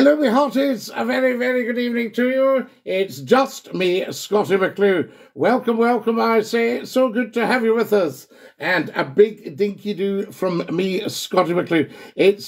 Hello my hearties, a very, very good evening to you. It's just me, Scottie McClue. Welcome, welcome, I say. So good to have you with us. And a big dinky-doo from me, Scottie McClue. It's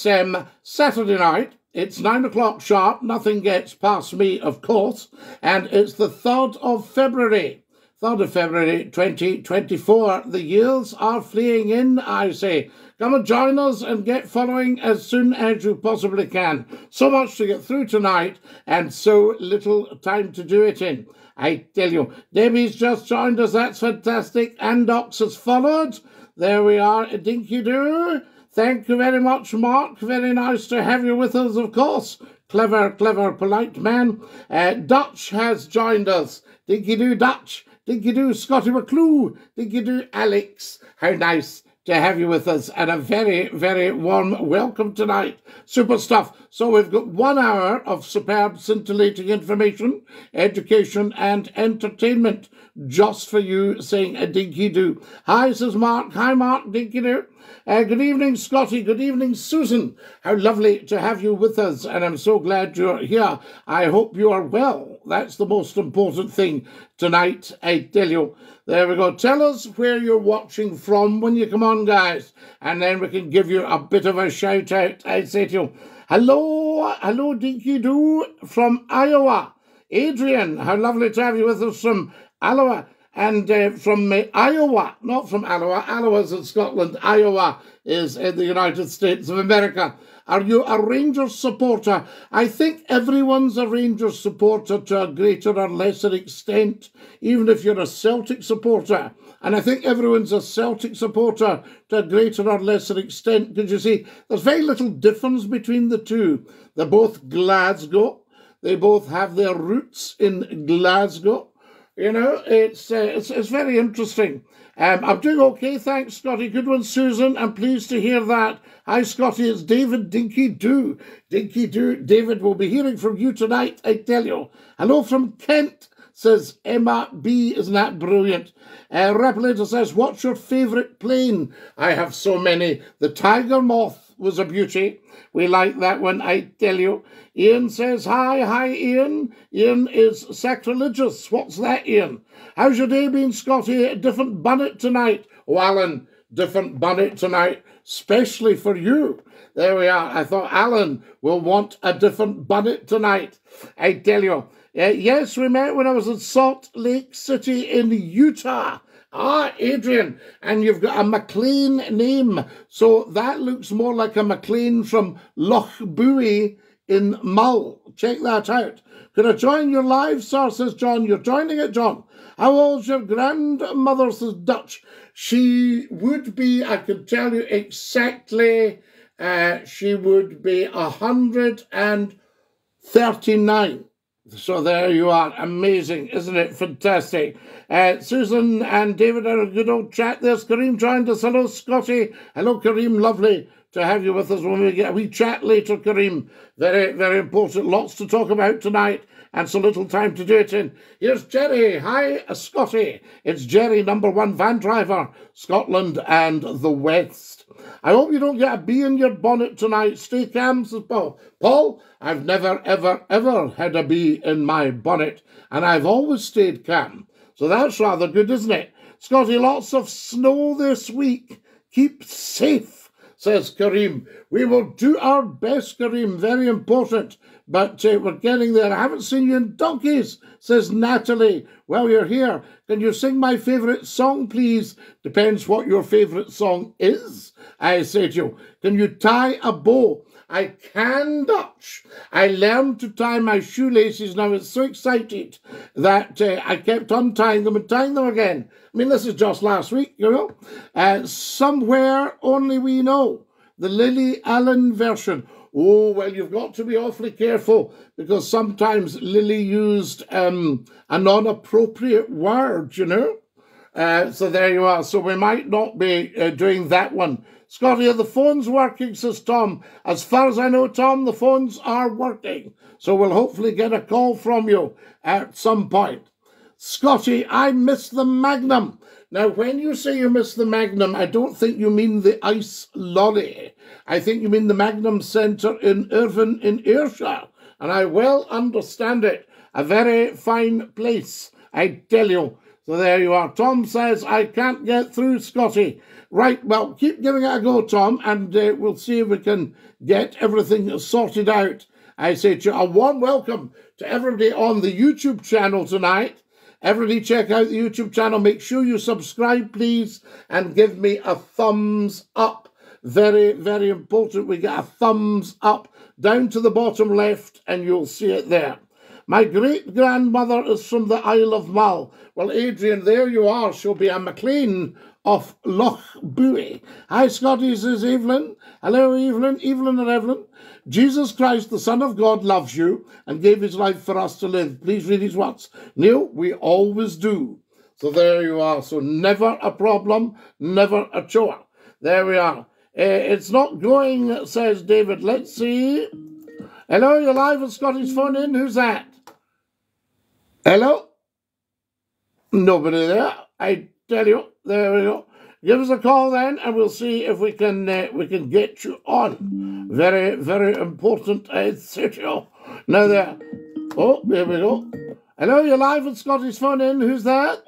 Saturday night. It's 9 o'clock sharp. Nothing gets past me, of course. And it's the 3rd of February. 3rd of February 2024. The years are fleeing in, I say. Come and join us and get following as soon as you possibly can. So much to get through tonight and so little time to do it in. I tell you, Debbie's just joined us. That's fantastic. And Ox has followed. There we are at Dinky-Doo. Thank you very much, Mark. Very nice to have you with us, of course. Clever, clever, polite man. Dutch has joined us. Dinky-Doo Dutch. Dinky-Doo Scottie McClue. Dinky-Doo Alex. How nice to have you with us, and a very, very warm welcome tonight. Super stuff. So we've got 1 hour of superb, scintillating information, education and entertainment just for you saying a dinky-doo. Hi, says Mark. Hi, Mark. Dinky-doo. Good evening, Scottie. Good evening, Susan. How lovely to have you with us, and I'm so glad you're here. I hope you are well. That's the most important thing tonight, I tell you. There we go. Tell us where you're watching from when you come on, guys, and then we can give you a bit of a shout-out, I say to you. Hello, hello, Dinky-Doo from Iowa. Adrian, how lovely to have you with us from Iowa. And from Iowa, not from Alloa. Alloa's in Scotland. Iowa is in the United States of America. Are you a Rangers supporter? I think everyone's a Rangers supporter to a greater or lesser extent, even if you're a Celtic supporter. And I think everyone's a Celtic supporter to a greater or lesser extent, because you see, there's very little difference between the two. They're both Glasgow. They both have their roots in Glasgow. You know, it's very interesting. I'm doing okay, thanks, Scottie. Good one, Susan. I'm pleased to hear that. Hi, Scottie. It's David Dinky-Doo. Dinky-Doo. David, will be hearing from you tonight, I tell you. Hello from Kent, says Emma B. Isn't that brilliant? Rapulator says, what's your favourite plane? I have so many. The Tiger Moth was a beauty. We like that one, I tell you. Ian says, hi, hi, Ian. Ian is sacrilegious. What's that, Ian? How's your day been, Scottie? A different bonnet tonight. Oh, Alan, different bonnet tonight, especially for you. There we are. I thought Alan will want a different bonnet tonight, I tell you. Yes, we met when I was in Salt Lake City in Utah. Ah, Adrian, and you've got a MacLean name. So that looks more like a MacLean from Loch Buie in Mull. Check that out. Can I join your live, sir, says John. You're joining it, John. How old's your grandmother, says Dutch? She would be, I can tell you exactly, she would be 139. So there you are. Amazing, isn't it? Fantastic. Susan and David had a good old chat there. Kareem joined us. Hello, Scottie. Hello, Kareem. Lovely to have you with us when we get a wee chat later, Kareem. Very, very important. Lots to talk about tonight and so little time to do it in. Here's Jerry. Hi, Scottie. It's Jerry, #1 van driver, Scotland and the West. I hope you don't get a bee in your bonnet tonight. Stay calm, says Paul. Paul, I've never, ever, ever had a bee in my bonnet, and I've always stayed calm. So that's rather good, isn't it? Scottie, lots of snow this week. Keep safe, says Kareem. We will do our best, Kareem. Very important. But we're getting there. I haven't seen you in donkeys, says Natalie. Well, you're here. Can you sing my favourite song, please? Depends what your favourite song is, I say to you. Can you tie a bow? I can, Dutch. I learned to tie my shoelaces, and I was so excited that I kept untying them and tying them again. I mean, this is just last week, you know. Somewhere Only We Know, the Lily Allen version. Oh, well, you've got to be awfully careful, because sometimes Lily used a non-appropriate word, you know. So there you are. So we might not be doing that one. Scottie, are the phones working, says Tom? As far as I know, Tom, the phones are working. So we'll hopefully get a call from you at some point. Scottie, I miss the Magnum. Now, when you say you miss the Magnum, I don't think you mean the ice lolly. I think you mean the Magnum Centre in Irvine in Ayrshire. and I well understand it. A very fine place, I tell you. So there you are. Tom says, I can't get through, Scotty. Right, well, keep giving it a go, Tom, and we'll see if we can get everything sorted out. I say to you, a warm welcome to everybody on the YouTube channel tonight. Everybody check out the YouTube channel. Make sure you subscribe, please, and give me a thumbs up. Very, very important. We get a thumbs up down to the bottom left, and you'll see it there. My great-grandmother is from the Isle of Mull. Well, Adrian, there you are. She'll be a MacLean of Loch Buie. Hi, Scotty, this is Evelyn. Hello, Evelyn. Evelyn and Evelyn. Jesus Christ, the Son of God, loves you and gave his life for us to live. Please read his words. Neil, we always do. So there you are. So never a problem, never a chore. There we are. It's not going, says David. Let's see. Hello, you're live at Scottish Phone-In. Who's that? Hello? Nobody there. I tell you, there we go. Give us a call then, and we'll see if we can get you on. Very, very important. Now there. Oh, there we go. Hello, you're live at Scottish Phone-In. Who's that?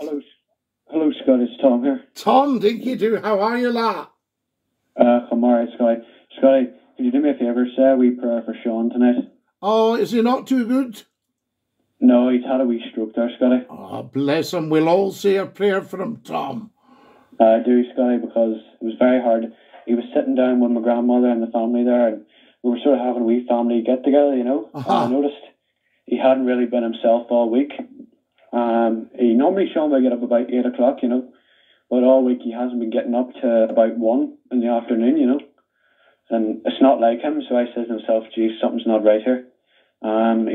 Hello, Scott. It's Tom here. Tom Dinky-Doo. How are you, lad? I'm all right, Scotty. Scotty, could you do me a favour, say a wee prayer for Sean tonight? Oh, is he not too good? No, he's had a wee stroke there, Scotty. Oh, bless him. We'll all say a prayer for him, Tom. I do, Scotty, because it was very hard. He was sitting down with my grandmother and the family there, and we were sort of having a wee family get-together, you know. Uh-huh. And I noticed he hadn't really been himself all week. He normally, Sean, would get up about 8 o'clock, you know, but all week he hasn't been getting up to about 1 in the afternoon, you know. And it's not like him, so I said to myself, geez, something's not right here. He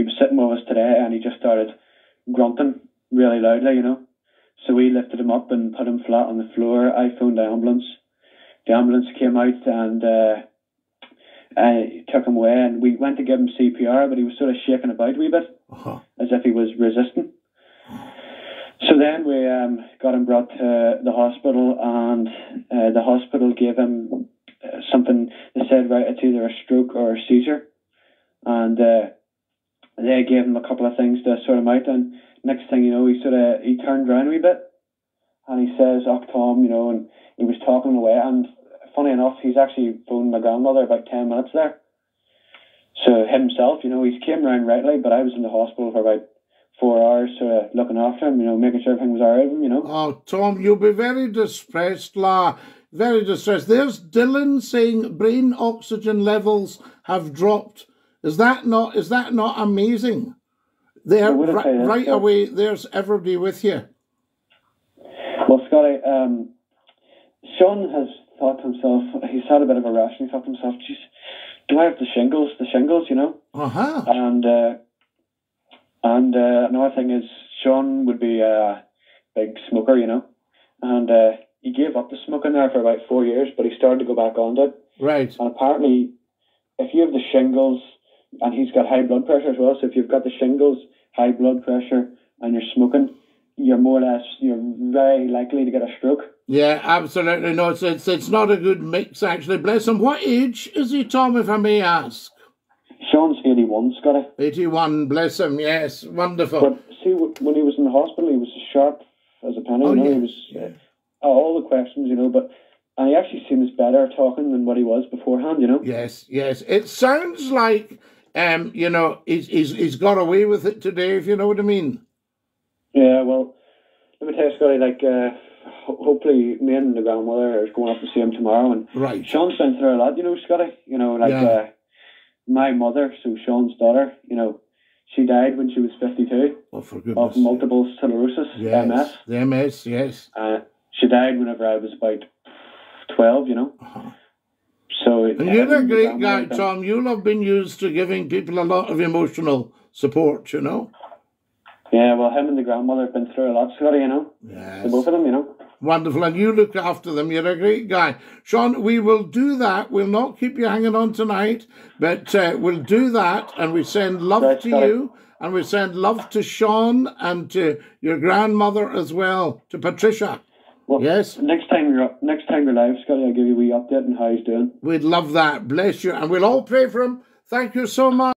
was sitting with us today, and he just started grunting really loudly, you know. So we lifted him up and put him flat on the floor. I phoned the ambulance. The ambulance came out, and I took him away, and we went to give him CPR, but he was sort of shaking about a wee bit, as if he was resisting. So then we got him brought to the hospital, and the hospital gave him something. They said, right, it's either a stroke or a seizure, and they gave him a couple of things to sort him out. And next thing you know, he turned around a wee bit, and he says, "Oh, Tom," you know, and he was talking away. And funny enough, he's actually phoned my grandmother about 10 minutes there. So himself, you know, he's came round rightly, but I was in the hospital for about 4 hours, sort of looking after him, you know, making sure everything was all right with him, you know. Oh, Tom, you'll be very distressed, la. Very distressed. There's Dylan saying brain oxygen levels have dropped. Is that not amazing? There, right away, there's everybody with you. Well, Scotty, Sean has thought to himself, he's had a bit of a rash, and he thought to himself, geez, do I have the shingles, you know? Uh-huh. And another thing is, Sean would be a big smoker, you know, and he gave up the smoking there for about 4 years, but he started to go back on it. Right. And apparently, if you have the shingles, and he's got high blood pressure as well, so if you've got the shingles, high blood pressure, and you're smoking, you're more or less, you're very likely to get a stroke. Yeah, absolutely. No, it's not a good mix, actually. Bless him. What age is he, Tom, if I may ask? Sean's 81, Scotty. 81, bless him, yes. Wonderful. But see, when he was in the hospital, he was sharp as a penny. Oh, you know? Yeah. He was... Yeah. All the questions, you know, but and he actually seems better talking than what he was beforehand, you know. Yes, yes. It sounds like, you know, he's got away with it today, if you know what I mean. Yeah, well, let me tell you, Scotty, like, hopefully me and the grandmother are going up to see him tomorrow. And right. Sean's been through a lot, you know, Scotty. You know, like, yeah. My mother, so Sean's daughter, you know, she died when she was 52. Oh, for goodness. Of multiple sclerosis, yes. MS. The MS, yes. She died whenever I was about 12, you know. Uh-huh. So and you're a great guy, Tom. You'll have been used to giving people a lot of emotional support, you know. Yeah, well, him and the grandmother have been through a lot, Scotty, you know. Yes. The both of them, you know. Wonderful. And you look after them. You're a great guy. Sean, we will do that. We'll not keep you hanging on tonight, but we'll do that, and we send love to you. And we send love to Sean and to your grandmother as well, to Patricia. Well, yes. Next time you're live, Scotty, I'll give you a wee update on how he's doing. We'd love that. Bless you. And we'll all pray for him. Thank you so much.